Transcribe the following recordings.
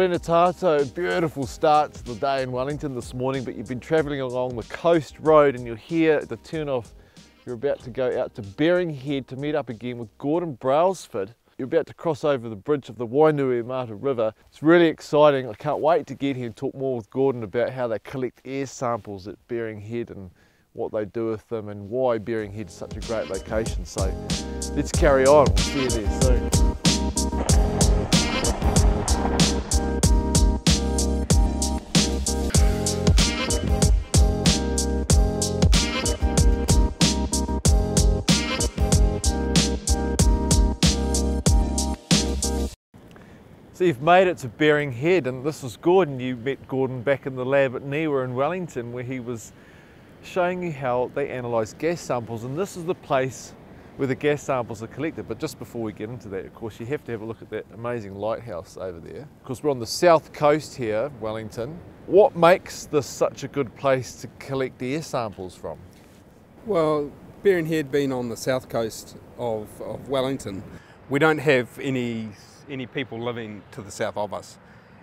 Morena Tato, beautiful start to the day in Wellington this morning, but you've been travelling along the coast road and you're here at the turn-off. You're about to go out to Baring Head to meet up again with Gordon Brailsford. You're about to cross over the bridge of the Wainuiomata River. It's really exciting. I can't wait to get here and talk more with Gordon about how they collect air samples at Baring Head and what they do with them and why Baring Head is such a great location. So let's carry on. We'll see you there soon. So you've made it to Baring Head, and this is Gordon. You met Gordon back in the lab at NIWA in Wellington, where he was showing you how they analyse gas samples, and this is the place where the gas samples are collected. But just before we get into that, of course, you have to have a look at that amazing lighthouse over there. Of course, we're on the south coast here, Wellington. What makes this such a good place to collect the air samples from? Well, Baring Head being on the south coast of Wellington, we don't have any people living to the south of us,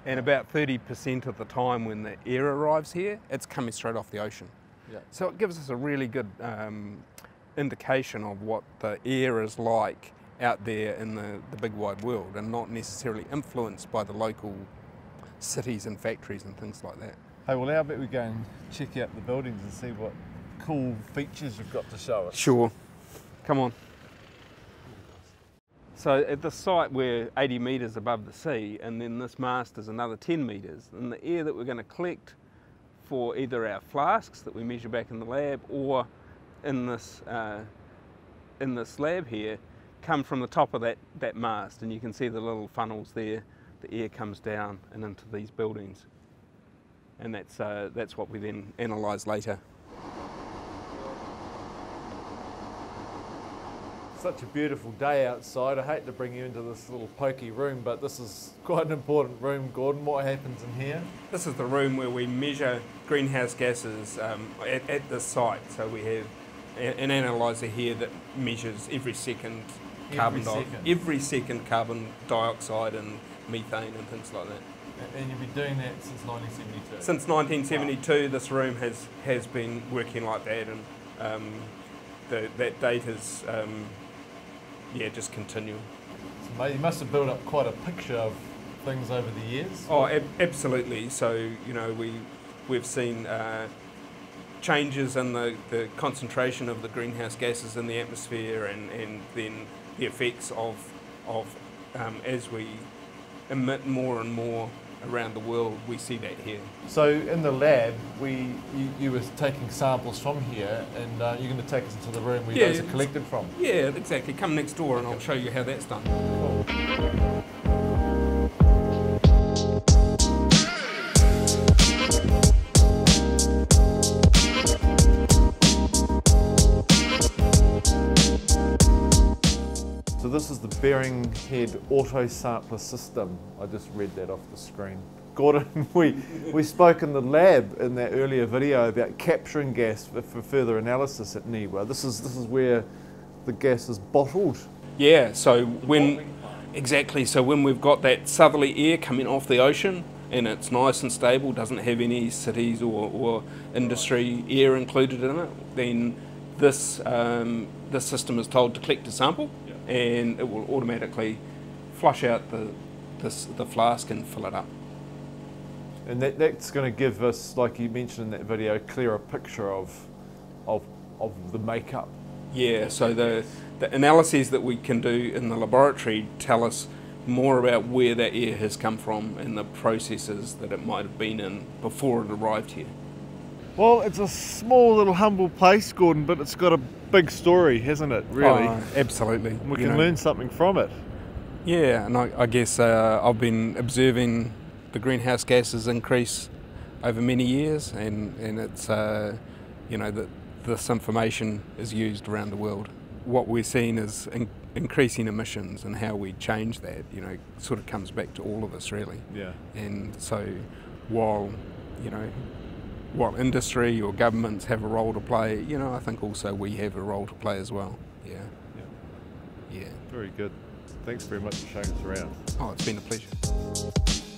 and about 30% of the time when the air arrives here, it's coming straight off the ocean. Yeah. So it gives us a really good indication of what the air is like out there in the big wide world, and not necessarily influenced by the local cities and factories and things like that. Hey, well, how about we go and check out the buildings and see what cool features you've got to show us? Sure, come on. So at this site, we're 80 metres above the sea, and then this mast is another 10 metres. And the air that we're going to collect for either our flasks that we measure back in the lab or in this lab here come from the top of that mast. And you can see the little funnels there. The air comes down and into these buildings. And that's what we then analyse later. Such a beautiful day outside. I hate to bring you into this little pokey room, but this is quite an important room, Gordon. What happens in here? This is the room where we measure greenhouse gases at the site. So we have an analyzer here that measures every second carbon dioxide and methane and things like that. And you've been doing that since 1972? Since 1972, wow. This room has been working like that, and that data is yeah, just continue. You must have built up quite a picture of things over the years. Oh, absolutely. So, you know, we've seen changes in the concentration of the greenhouse gases in the atmosphere, and then the effects of as we emit more and more around the world, we see that here. So in the lab, you were taking samples from here, and you're going to take us into the room where those are collected from? Yeah, exactly. Come next door and I'll show you how that's done. Cool. So this is the Baring Head auto sampler system. I just read that off the screen. Gordon, we spoke in the lab in that earlier video about capturing gas for further analysis at NIWA. This is where the gas is bottled. Yeah, so when we've got that southerly air coming off the ocean and it's nice and stable, doesn't have any cities or industry air included in it, then this system is told to collect a sample. And it will automatically flush out the flask and fill it up. And that's going to give us, like you mentioned in that video, a clearer picture of the makeup. Yeah, so the analyses that we can do in the laboratory tell us more about where that air has come from and the processes that it might have been in before it arrived here. Well, it's a small little humble place, Gordon, but it's got a big story, hasn't it, really? Oh, absolutely. And we can learn something from it. Yeah, and I guess I've been observing the greenhouse gases increase over many years, and it's, you know, that this information is used around the world. What we're seeing is increasing emissions, and how we change that, you know, sort of comes back to all of us, really. Yeah. And so while, you know, what industry or governments have a role to play, you know, I think also we have a role to play as well. Yeah. Yeah. Very good. Thanks very much for showing us around. Oh, it's been a pleasure.